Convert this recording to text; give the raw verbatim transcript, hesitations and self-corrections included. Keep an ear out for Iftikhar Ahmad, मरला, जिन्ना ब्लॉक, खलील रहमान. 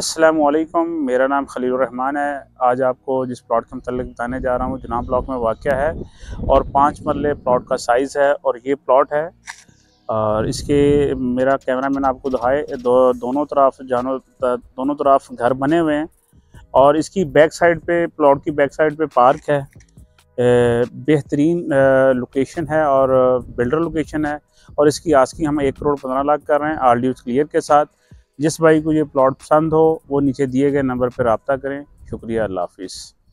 अस्सलामुअलैकुम, मेरा नाम खलील रहमान है। आज आपको जिस प्लॉट के मतलब बताने जा रहा हूँ जिन्ना ब्लॉक में वाक़ है और पाँच मरले प्लॉट का साइज़ है और ये प्लॉट है। और इसके मेरा कैमरा मैन आपको दिखाए दो, दोनों तरफ जानो दोनों तरफ घर बने हुए हैं और इसकी बैक साइड पे प्लॉट की बैक साइड पे पार्क है। बेहतरीन लोकेशन है और बिल्डर लोकेशन है और इसकी आस्किंग हम एक करोड़ पंद्रह लाख कर रहे हैं आर डी क्लियर के साथ। जिस भाई को ये प्लॉट पसंद हो वो नीचे दिए गए नंबर पर रब्ता करें। शुक्रिया, अल्लाह हाफिज़।